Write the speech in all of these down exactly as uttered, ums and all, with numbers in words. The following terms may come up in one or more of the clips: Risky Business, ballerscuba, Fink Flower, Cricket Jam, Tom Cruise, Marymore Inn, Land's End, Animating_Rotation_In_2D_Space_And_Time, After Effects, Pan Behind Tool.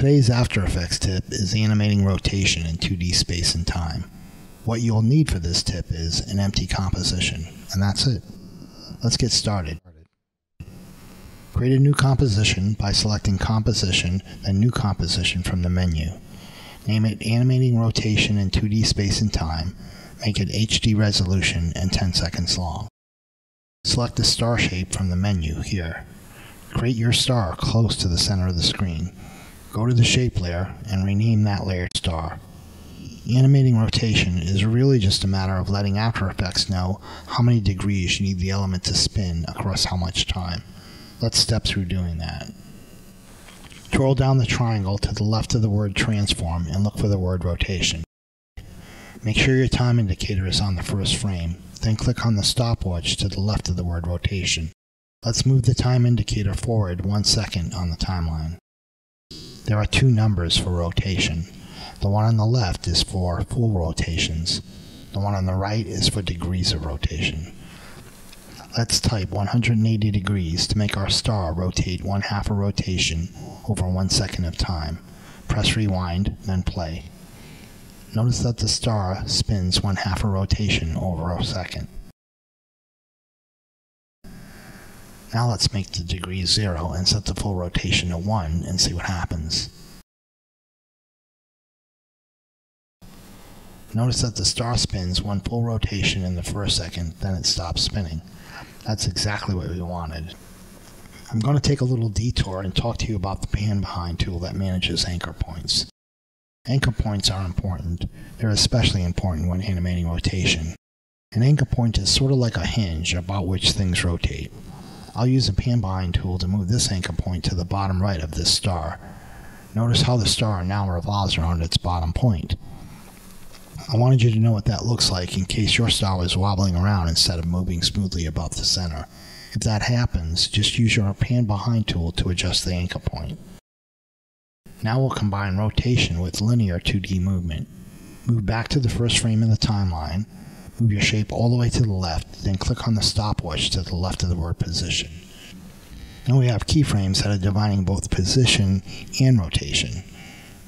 Today's After Effects tip is animating rotation in two D space and time. What you'll need for this tip is an empty composition, and that's it. Let's get started. Create a new composition by selecting Composition, then New Composition from the menu. Name it Animating Rotation in two D Space and Time. Make it H D resolution and ten seconds long. Select the star shape from the menu here. Create your star close to the center of the screen. Go to the shape layer and rename that layer star. Animating rotation is really just a matter of letting After Effects know how many degrees you need the element to spin across how much time. Let's step through doing that. Scroll down the triangle to the left of the word transform and look for the word rotation. Make sure your time indicator is on the first frame, then click on the stopwatch to the left of the word rotation. Let's move the time indicator forward one second on the timeline. There are two numbers for rotation. The one on the left is for full rotations. The one on the right is for degrees of rotation. Let's type one hundred eighty degrees to make our star rotate one half a rotation over one second of time. Press rewind, then play. Notice that the star spins one half a rotation over a second. Now let's make the degree zero and set the full rotation to one and see what happens. Notice that the star spins one full rotation in the first second, then it stops spinning. That's exactly what we wanted. I'm going to take a little detour and talk to you about the Pan Behind tool that manages anchor points. Anchor points are important. They're especially important when animating rotation. An anchor point is sort of like a hinge about which things rotate. I'll use the Pan Behind tool to move this anchor point to the bottom right of this star. Notice how the star now revolves around its bottom point. I wanted you to know what that looks like in case your star was wobbling around instead of moving smoothly above the center. If that happens, just use your Pan Behind tool to adjust the anchor point. Now we'll combine rotation with linear two D movement. Move back to the first frame of the timeline. Move your shape all the way to the left, then click on the stopwatch to the left of the word position. Now we have keyframes that are defining both position and rotation.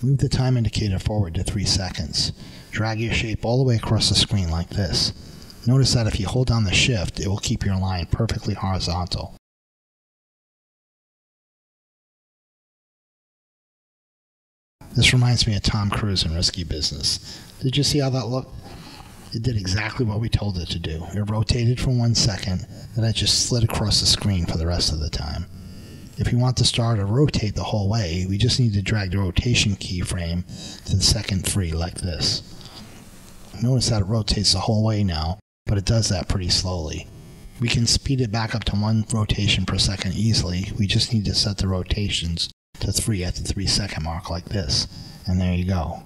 Move the time indicator forward to three seconds. Drag your shape all the way across the screen like this. Notice that if you hold down the shift, it will keep your line perfectly horizontal. This reminds me of Tom Cruise in Risky Business. Did you see how that looked? It did exactly what we told it to do. It rotated for one second, then it just slid across the screen for the rest of the time. If we want the star to rotate the whole way, we just need to drag the rotation keyframe to the second free like this. Notice that it rotates the whole way now, but it does that pretty slowly. We can speed it back up to one rotation per second easily. We just need to set the rotations to three at the three second mark like this. And there you go.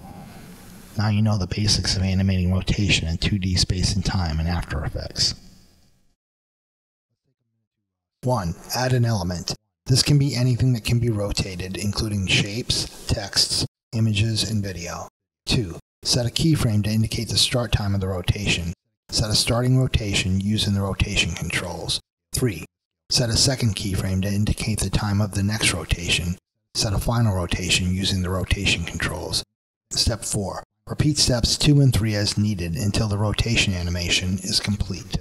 Now you know the basics of animating rotation in two D space and time in After Effects. one. Add an element. This can be anything that can be rotated, including shapes, texts, images, and video. two. Set a keyframe to indicate the start time of the rotation. Set a starting rotation using the rotation controls. three. Set a second keyframe to indicate the time of the next rotation. Set a final rotation using the rotation controls. Step four. Repeat steps two and three as needed until the rotation animation is complete.